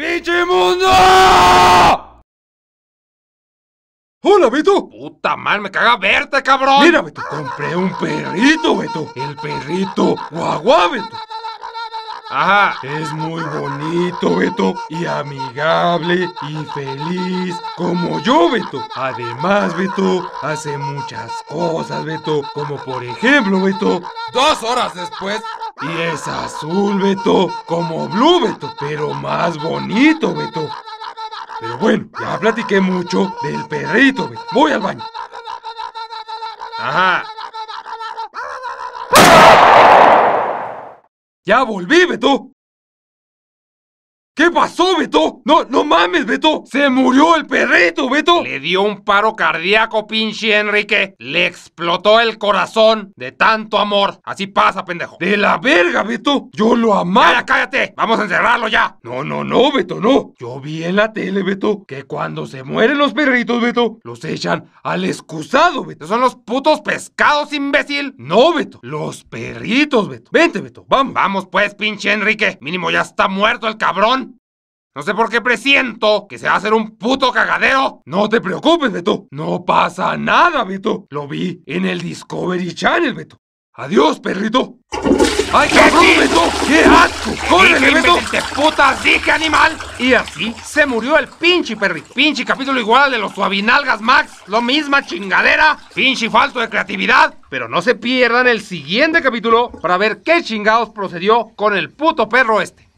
¡Pinche mundo! ¡Hola, Beto! ¡Puta madre, me caga verte, cabrón! Mira, Beto, compré un perrito, Beto. El perrito Guagua, Beto. Ajá. Es muy bonito, Beto, y amigable, y feliz, como yo, Beto. Además, Beto, hace muchas cosas, Beto, como por ejemplo, Beto, 2 horas después. Y es azul, Beto, como Blue, Beto, pero más bonito, Beto. Pero bueno, ya platiqué mucho del perrito, Beto. Voy al baño. Ajá. ¡Ya volví, Beto! ¿Qué pasó, Beto? No mames, Beto. Se murió el perrito, Beto. Le dio un paro cardíaco, pinche Enrique. Le explotó el corazón de tanto amor. Así pasa, pendejo. De la verga, Beto. Yo lo amaba. ¡Ya, cállate! Vamos a encerrarlo ya. No, Beto, no. Yo vi en la tele, Beto, que cuando se mueren los perritos, Beto, los echan al excusado, Beto. Son los putos pescados, imbécil. No, Beto. Los perritos, Beto. Vente, Beto. Vamos. Vamos, pues, pinche Enrique. Mínimo ya está muerto el cabrón. No sé por qué presiento que se va a hacer un puto cagadero. No te preocupes, Beto. No pasa nada, Beto. Lo vi en el Discovery Channel, Beto. Adiós, perrito. ¡Ay, cabrón, Beto! ¡Qué asco! ¡Córrele, Beto! ¡Te putas dije, animal! Y así se murió el pinche perrito. Pinche capítulo igual al de los Suavinalgas Max. Lo misma chingadera. Pinche falto de creatividad. Pero no se pierdan el siguiente capítulo para ver qué chingados procedió con el puto perro este.